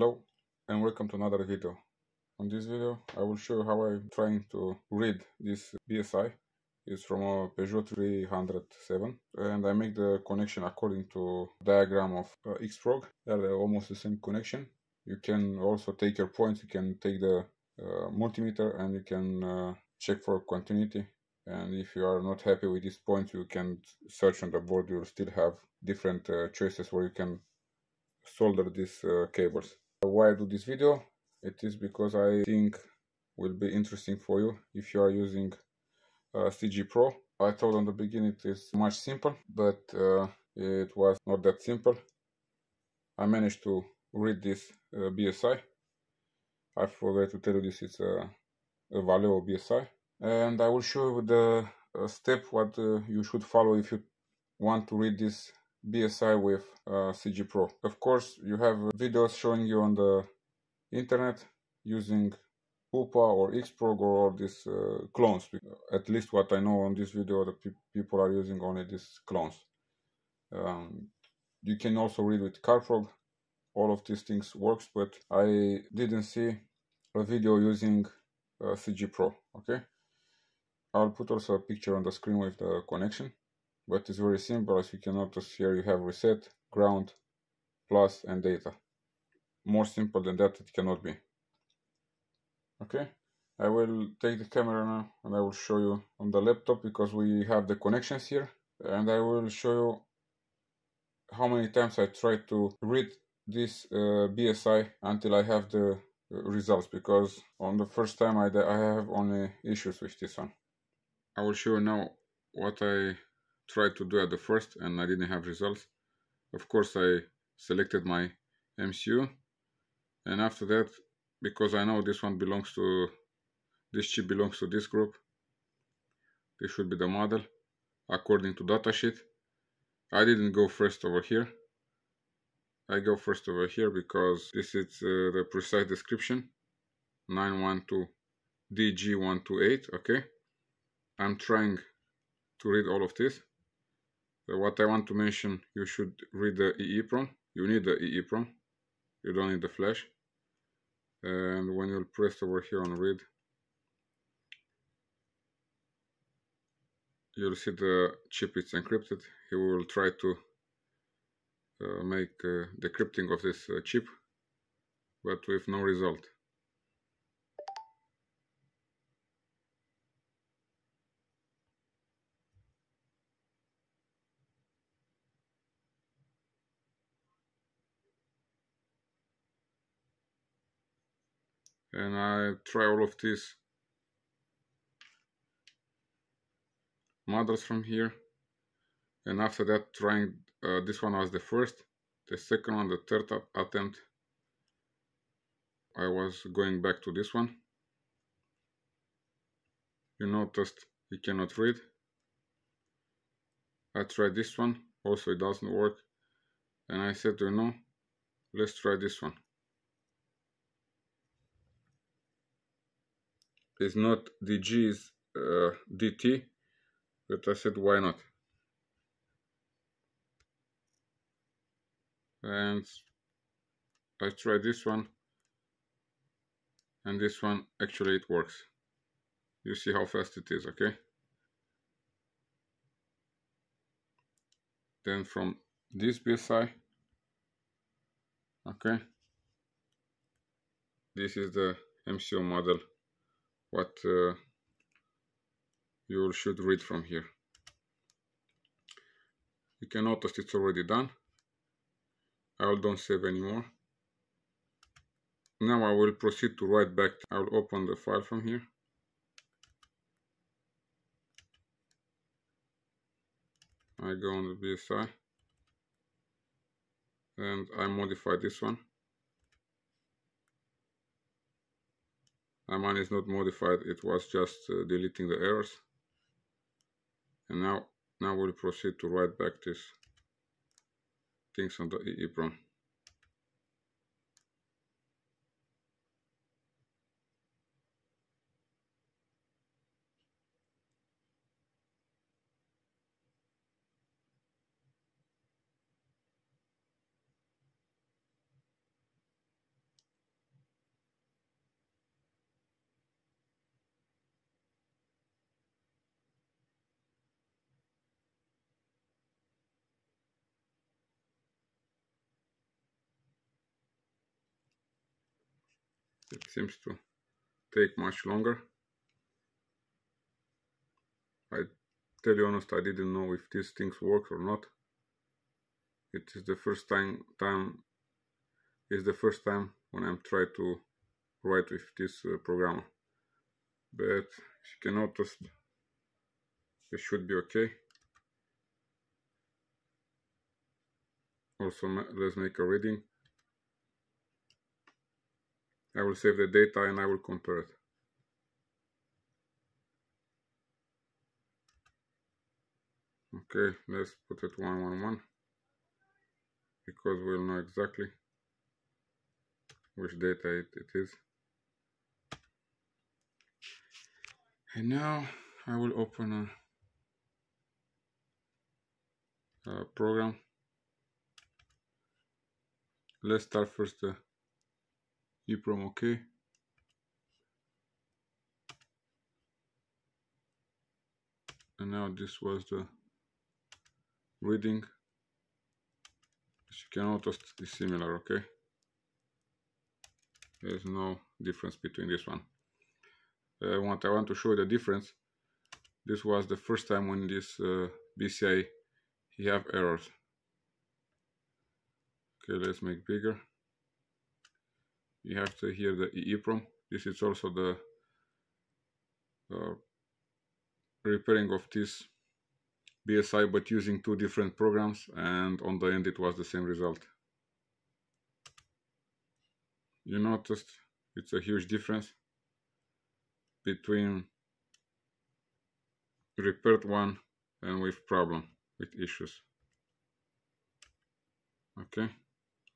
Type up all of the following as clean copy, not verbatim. Hello and welcome to another video. On this video I will show you how I'm trying to read this BSI. It's from a Peugeot 307 and I make the connection according to diagram of Xprog. They're almost the same connection. You can also take your points, you can take the multimeter and you can check for continuity, and if you are not happy with this point you can search on the board. You'll still have different choices where you can solder these cables. Why I do this video? It is because I think will be interesting for you if you are using CG Pro. I thought on the beginning it is much simple, but it was not that simple. I managed to read this BSI. I forgot to tell you this is a value of BSI, and I will show you the step what you should follow if you want to read this BSI with CG Pro. Of course, you have videos showing you on the internet using Upa or Xprog or all these clones. At least what I know on this video, the people are using only these clones. You can also read with Carprog. All of these things works, but I didn't see a video using CG Pro. Okay, I'll put also a picture on the screen with the connection. But it's very simple, as you can notice here you have reset, ground, plus and data. More simple than that it cannot be. Okay, I will take the camera now and I will show you on the laptop because we have the connections here, and I will show you how many times I tried to read this BSI until I have the results, because on the first time I have only issues with this one. I will show you now what I tried to do at the first and I didn't have results. Of course I selected my MCU, and after that, because I know this one belongs to this chip, belongs to this group, this should be the model according to datasheet. I didn't go first over here, I go first over here because this is the precise description, 912 DG128. Okay, I'm trying to read all of this. What I want to mention, you should read the EEPROM. You need the EEPROM, you don't need the flash. And when you'll press over here on read, you'll see the chip is encrypted. He will try to make decrypting of this chip, but with no result. And I try all of these models from here, and after that trying this one was the first, the second one, the third attempt I was going back to this one. You noticed you cannot read. I tried this one, also it doesn't work, and I said, you know, let's try this one. It's not DG, it's DT, but I said why not? And I tried this one, and this one, actually it works. You see how fast it is, okay? Then from this BSI, okay, this is the MCO model what you should read from here. You can notice it's already done. I don't save anymore. Now I will proceed to write back. I will open the file from here. I go on the BSI and I modify this one. My mine is not modified, it was just deleting the errors. And now we'll proceed to write back these things on the EEPROM. It seems to take much longer. I tell you honest, I didn't know if these things work or not. It is the first time when I'm trying to write with this programmer. But if you can notice, it should be okay. Also, let's make a reading. I will save the data and I will compare it. Okay, let's put it 111 because we'll know exactly which data it is. And now I will open a program. Let's start first the EEPROM. OK. And now this was the reading. As you can notice, it's similar, OK? There's no difference between this one. I want to show you the difference. This was the first time when this BSI he have errors. Okay, let's make bigger. You have to hear the EEPROM. This is also the repairing of this BSI, but using two different programs, and on the end it was the same result. You noticed it's a huge difference between repaired one and with problem, with issues. Okay,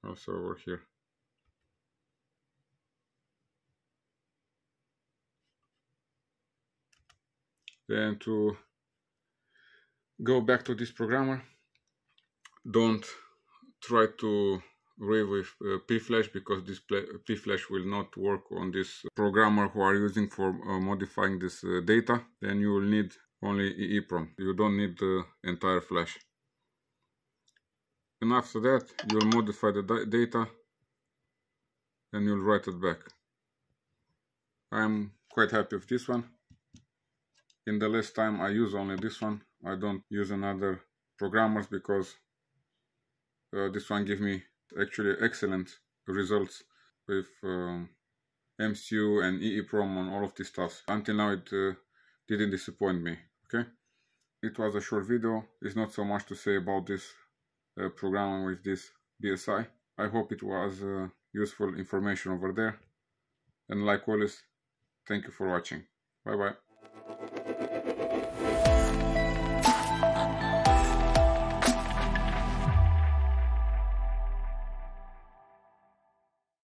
also over here. Then to go back to this programmer, don't try to read with pflash, because this pflash will not work on this programmer who are using for modifying this data. Then you will need only EEPROM. You don't need the entire flash. And after that, you'll modify the data and you'll write it back. I'm quite happy with this one. In the last time I use only this one. I don't use another programmers because this one gives me actually excellent results with MCU and EEPROM on all of this stuff. Until now it didn't disappoint me. Okay, it was a short video. It's not so much to say about this programming with this BSI. I hope it was useful information over there, and like always, thank you for watching. Bye bye.